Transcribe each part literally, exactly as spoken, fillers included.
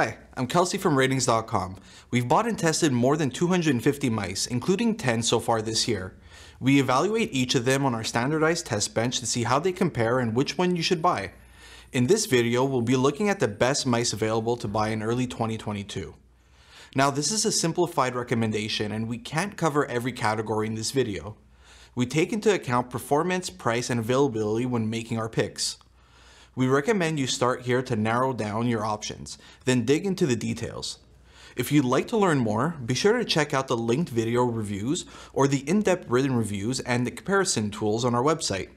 Hi, I'm Kelsey from ratings dot com. We've bought and tested more than two hundred fifty mice, including ten so far this year. We evaluate each of them on our standardized test bench to see how they compare and which one you should buy. In this video, we'll be looking at the best mice available to buy in early twenty twenty-two. Now, this is a simplified recommendation and we can't cover every category in this video. We take into account performance, price, and availability when making our picks. We recommend you start here to narrow down your options, then dig into the details. If you'd like to learn more, be sure to check out the linked video reviews or the in-depth written reviews and the comparison tools on our website.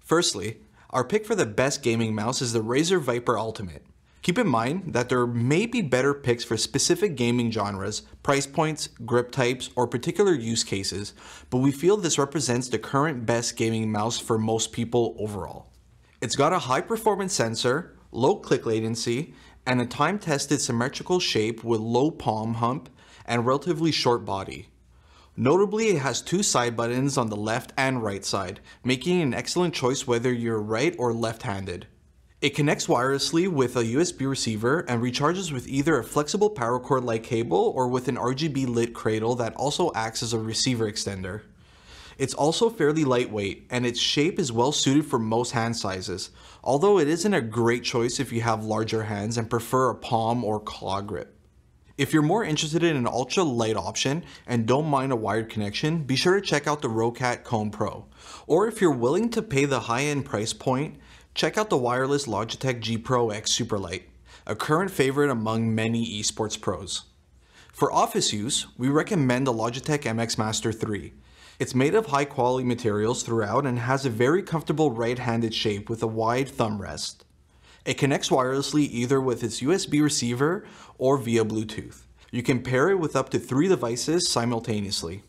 Firstly, our pick for the best gaming mouse is the Razer Viper Ultimate. Keep in mind that there may be better picks for specific gaming genres, price points, grip types, or particular use cases, but we feel this represents the current best gaming mouse for most people overall. It's got a high performance sensor, low click latency, and a time-tested symmetrical shape with low palm hump and relatively short body. Notably, it has two side buttons on the left and right side, making it an excellent choice whether you're right or left-handed. It connects wirelessly with a U S B receiver and recharges with either a flexible power cord like cable or with an R G B lit cradle that also acts as a receiver extender. It's also fairly lightweight and its shape is well suited for most hand sizes, although it isn't a great choice if you have larger hands and prefer a palm or claw grip. If you're more interested in an ultra light option and don't mind a wired connection, be sure to check out the Roccat Kone Pro. Or if you're willing to pay the high-end price point, check out the wireless Logitech G Pro X Superlight, a current favorite among many esports pros. For office use, we recommend the Logitech M X Master three. It's made of high quality materials throughout and has a very comfortable right-handed shape with a wide thumb rest. It connects wirelessly either with its U S B receiver or via Bluetooth. You can pair it with up to three devices simultaneously.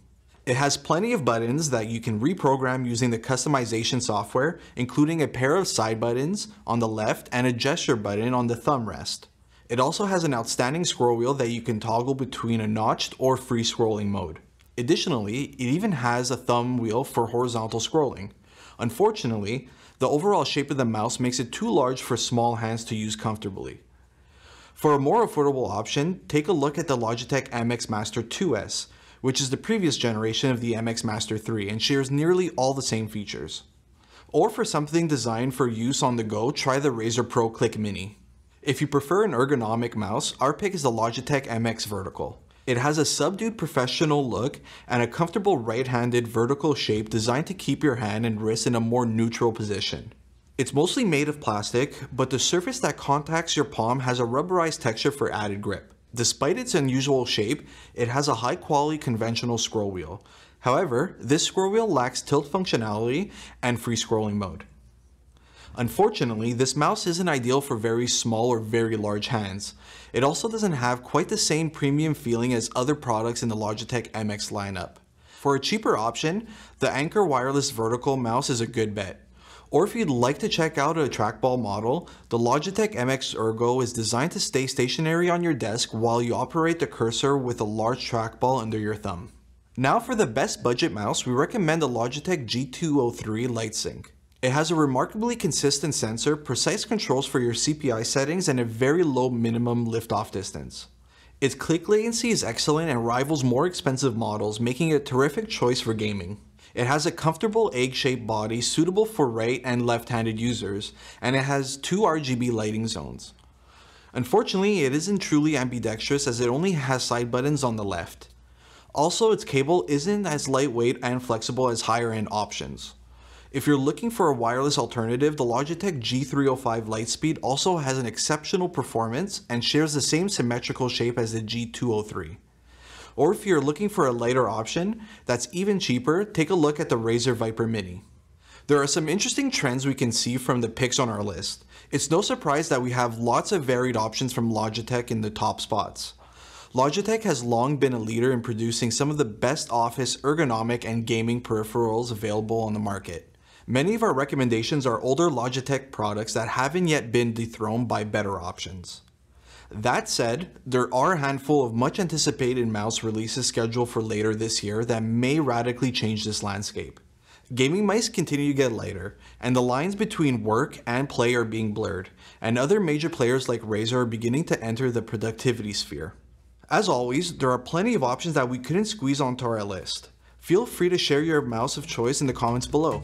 It has plenty of buttons that you can reprogram using the customization software, including a pair of side buttons on the left and a gesture button on the thumb rest. It also has an outstanding scroll wheel that you can toggle between a notched or free scrolling mode. Additionally, it even has a thumb wheel for horizontal scrolling. Unfortunately, the overall shape of the mouse makes it too large for small hands to use comfortably. For a more affordable option, take a look at the Logitech M X Master two S, which is the previous generation of the M X Master three and shares nearly all the same features. Or for something designed for use on the go, try the Razer Pro Click Mini. If you prefer an ergonomic mouse, our pick is the Logitech M X Vertical. It has a subdued professional look and a comfortable right-handed vertical shape designed to keep your hand and wrist in a more neutral position. It's mostly made of plastic, but the surface that contacts your palm has a rubberized texture for added grip. Despite its unusual shape, it has a high-quality conventional scroll wheel. However, this scroll wheel lacks tilt functionality and free scrolling mode. Unfortunately, this mouse isn't ideal for very small or very large hands. It also doesn't have quite the same premium feeling as other products in the Logitech M X lineup. For a cheaper option, the Anker Wireless Vertical Mouse is a good bet. Or if you'd like to check out a trackball model, the Logitech M X Ergo is designed to stay stationary on your desk while you operate the cursor with a large trackball under your thumb. Now for the best budget mouse, we recommend the Logitech G two oh three Lightspeed. It has a remarkably consistent sensor, precise controls for your C P I settings, and a very low minimum liftoff distance. Its click latency is excellent and rivals more expensive models, making it a terrific choice for gaming. It has a comfortable egg-shaped body suitable for right and left-handed users, and it has two R G B lighting zones. Unfortunately, it isn't truly ambidextrous as it only has side buttons on the left. Also, its cable isn't as lightweight and flexible as higher-end options. If you're looking for a wireless alternative, the Logitech G three oh five Lightspeed also has an exceptional performance and shares the same symmetrical shape as the G two oh three. Or if you're looking for a lighter option that's even cheaper, take a look at the Razer Viper Mini. There are some interesting trends we can see from the picks on our list. It's no surprise that we have lots of varied options from Logitech in the top spots. Logitech has long been a leader in producing some of the best office, ergonomic, and gaming peripherals available on the market. Many of our recommendations are older Logitech products that haven't yet been dethroned by better options. That said, there are a handful of much anticipated mouse releases scheduled for later this year that may radically change this landscape. Gaming mice continue to get lighter, and the lines between work and play are being blurred, and other major players like Razer are beginning to enter the productivity sphere. As always, there are plenty of options that we couldn't squeeze onto our list. Feel free to share your mouse of choice in the comments below.